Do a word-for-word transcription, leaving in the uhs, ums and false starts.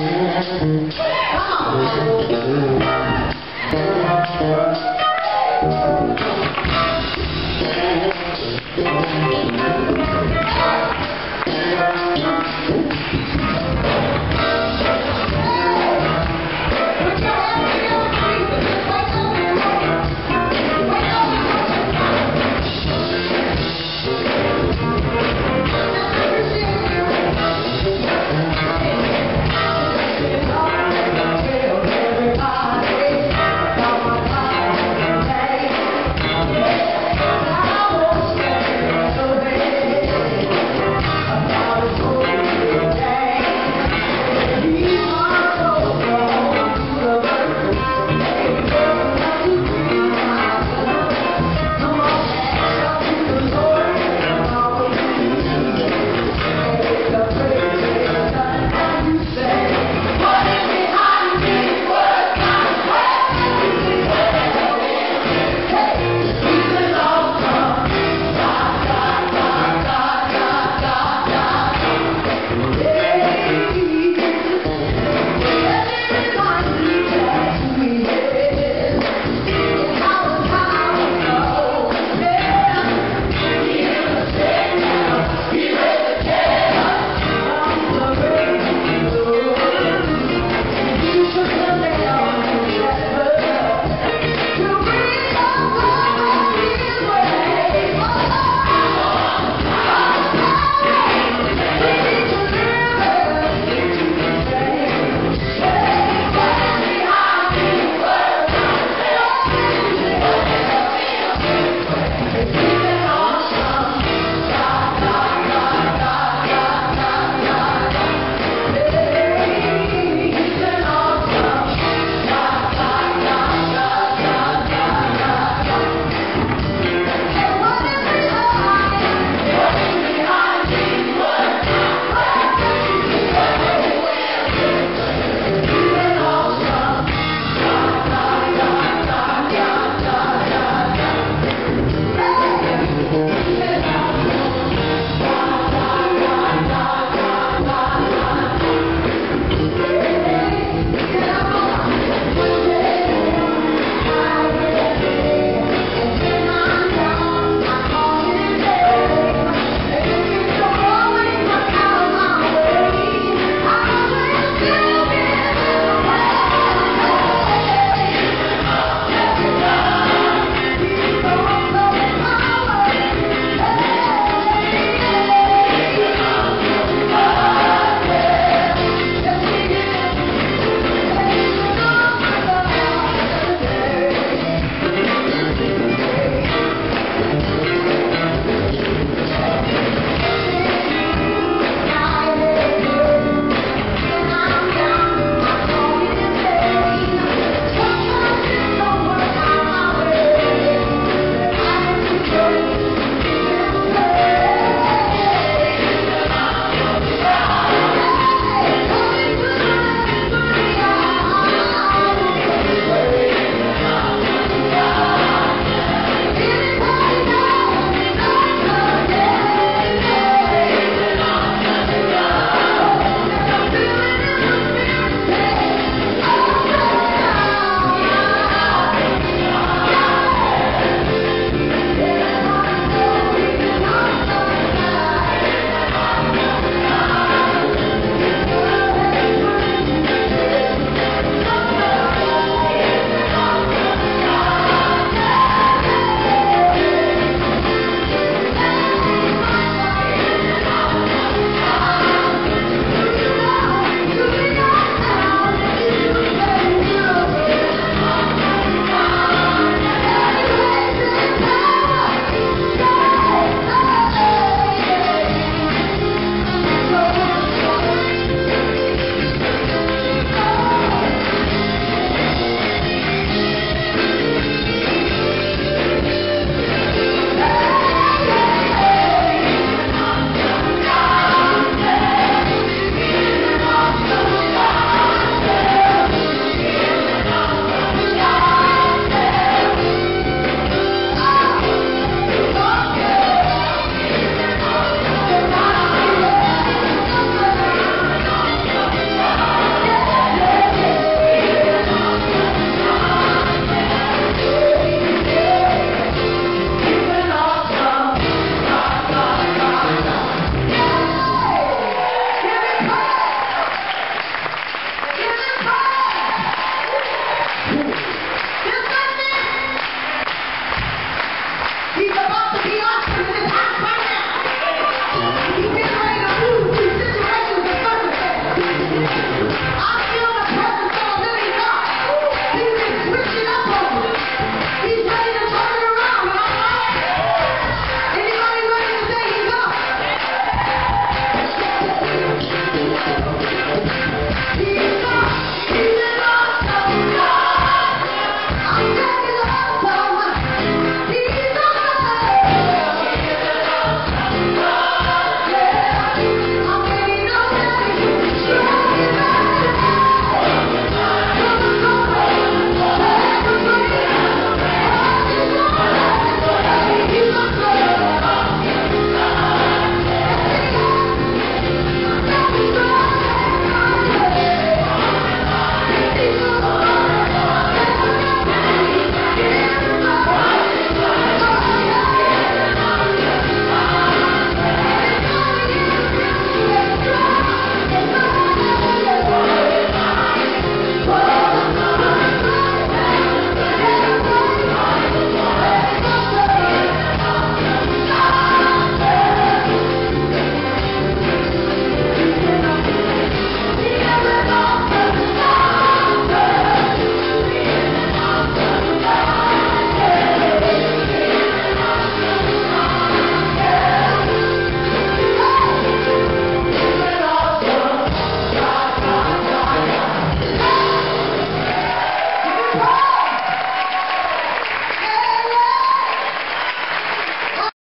Come on.